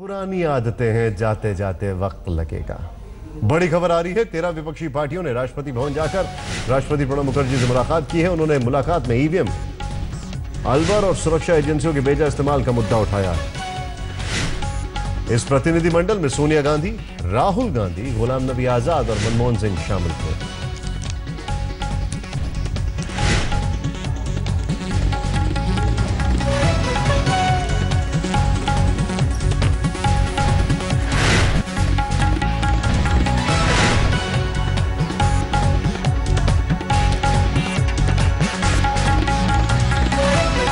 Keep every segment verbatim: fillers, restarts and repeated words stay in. पुरानी आदतें हैं, जाते जाते वक्त लगेगा। बड़ी खबर आ रही है, तेरह विपक्षी पार्टियों ने राष्ट्रपति भवन जाकर राष्ट्रपति प्रणब मुखर्जी से मुलाकात की है। उन्होंने मुलाकात में ईवीएम, अलवर और सुरक्षा एजेंसियों के बेजा इस्तेमाल का मुद्दा उठाया। इस प्रतिनिधिमंडल में सोनिया गांधी, राहुल गांधी, गुलाम नबी आजाद और मनमोहन सिंह शामिल थे।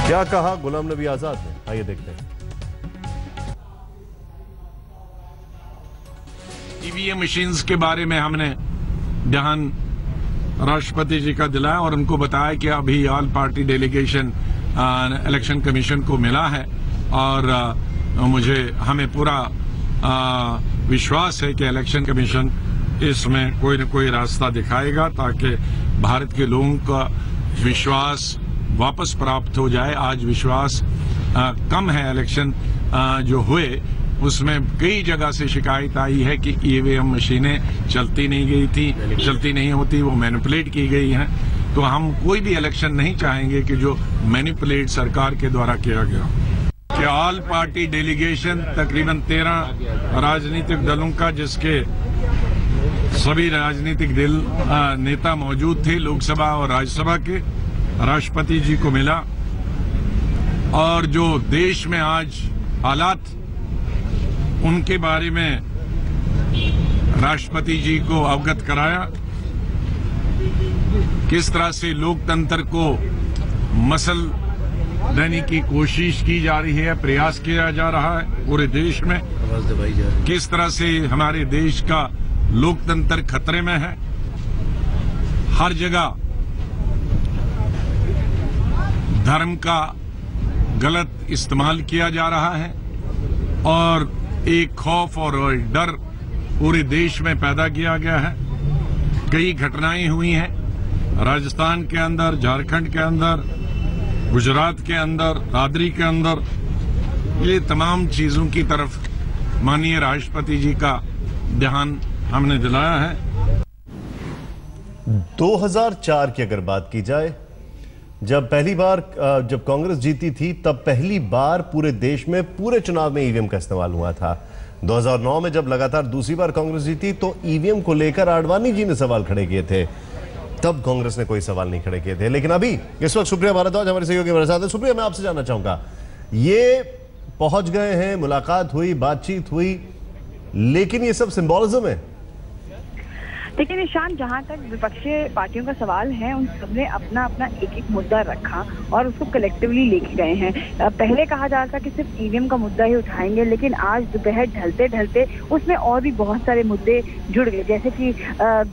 क्या कहा गुलाम नबी आजाद ने, आइए देखते हैं। ईवीएम मशीन्स के बारे में हमने ध्यान राष्ट्रपति जी का दिलाया और उनको बताया कि अभी all party delegation election commission को मिला है और आ, मुझे हमें पूरा आ, विश्वास है कि इलेक्शन कमीशन इसमें कोई न कोई रास्ता दिखाएगा ताकि भारत के लोगों का विश्वास वापस प्राप्त हो जाए। आज विश्वास आ, कम है। इलेक्शन आ, जो हुए उसमें कई जगह से शिकायत आई है कि ईवीएम मशीनें चलती नहीं गई थी, चलती नहीं होती, वो मैनिपुलेट की गई हैं। तो हम कोई भी इलेक्शन नहीं चाहेंगे कि जो मैनिपुलेट सरकार के द्वारा किया गया। कि ऑल पार्टी डेलीगेशन तकरीबन तेरह राजनीतिक दलों का, जिसके सभी राजनीतिक दल नेता मौजूद थे, लोकसभा और राज्यसभा के, राष्ट्रपति जी को मिला। और जो देश में आज हालात, उनके बारे में राष्ट्रपति जी को अवगत कराया। किस तरह से लोकतंत्र को मसल देने की कोशिश की जा रही है, प्रयास किया जा रहा है पूरे देश में। किस तरह से हमारे देश का लोकतंत्र खतरे में है। हर जगह धर्म का गलत इस्तेमाल किया जा रहा है और एक खौफ और डर पूरे देश में पैदा किया गया है। कई घटनाएं हुई हैं राजस्थान के अंदर, झारखंड के अंदर, गुजरात के अंदर, दादरी के अंदर। ये तमाम चीजों की तरफ माननीय राष्ट्रपति जी का ध्यान हमने दिलाया है। दो हज़ार चार की अगर बात की जाए, जब पहली बार जब कांग्रेस जीती थी, तब पहली बार पूरे देश में पूरे चुनाव में ईवीएम का इस्तेमाल हुआ था। दो हज़ार नौ में जब लगातार दूसरी बार कांग्रेस जीती, तो ईवीएम को लेकर आडवाणी जी ने सवाल खड़े किए थे। तब कांग्रेस ने कोई सवाल नहीं खड़े किए थे। लेकिन अभी इस वक्त सुप्रिया भारद्वाज हमारे सहयोगी हमारे साथ हैं। सुप्रिया, मैं आपसे जानना चाहूंगा, ये पहुंच गए हैं, मुलाकात हुई, बातचीत हुई, लेकिन ये सब सिंबोलिज्म है। लेकिन निशान, जहां तक विपक्षी पार्टियों का सवाल है, उन सबने अपना अपना एक एक मुद्दा रखा और उसको कलेक्टिवली लेके गए हैं। पहले कहा जा रहा था कि सिर्फ ईवीएम का मुद्दा ही उठाएंगे, लेकिन आज दोपहर ढलते ढलते उसमें और भी बहुत सारे मुद्दे जुड़ गए, जैसे कि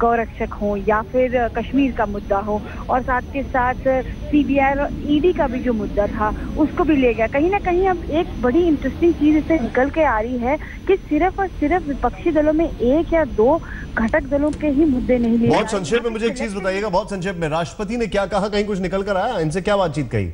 गौरक्षक हो या फिर कश्मीर का मुद्दा हो, और साथ के साथ सीबीआई और ईडी का भी जो मुद्दा था उसको भी ले गया। कहीं ना कहीं अब एक बड़ी इंटरेस्टिंग चीज इससे निकल के आ रही है कि सिर्फ और सिर्फ विपक्षी दलों में एक या दो घटक दलों के ही मुद्दे नहीं लिए। बहुत संक्षेप में मुझे एक चीज बताइएगा, बहुत संक्षेप में राष्ट्रपति ने क्या कहा, कहीं कुछ निकल कर आया, इनसे क्या बातचीत कही?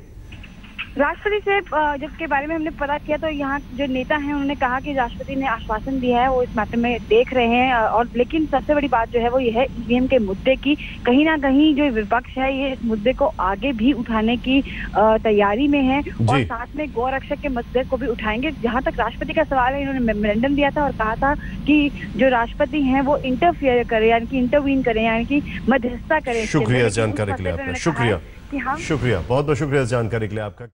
राष्ट्रपति से जब के बारे में हमने पता किया तो यहाँ जो नेता हैं उन्होंने कहा कि राष्ट्रपति ने आश्वासन दिया है, वो इस मैटर में देख रहे हैं। और लेकिन सबसे बड़ी बात जो है वो ये है ईवीएम के मुद्दे की, कहीं ना कहीं जो विपक्ष है ये इस मुद्दे को आगे भी उठाने की तैयारी में है और साथ में गौरक्षक के मुद्दे को भी उठाएंगे। जहाँ तक राष्ट्रपति का सवाल है, इन्होंने मेमोरेंडम दिया था और कहा था कि जो राष्ट्रपति हैं वो इंटरफियर करें, यानी कि इंटरवीन करें, यानी कि मध्यस्थता करें। शुक्रिया जानकारी के लिए आपका, शुक्रिया शुक्रिया बहुत बहुत शुक्रिया जानकारी के लिए आपका।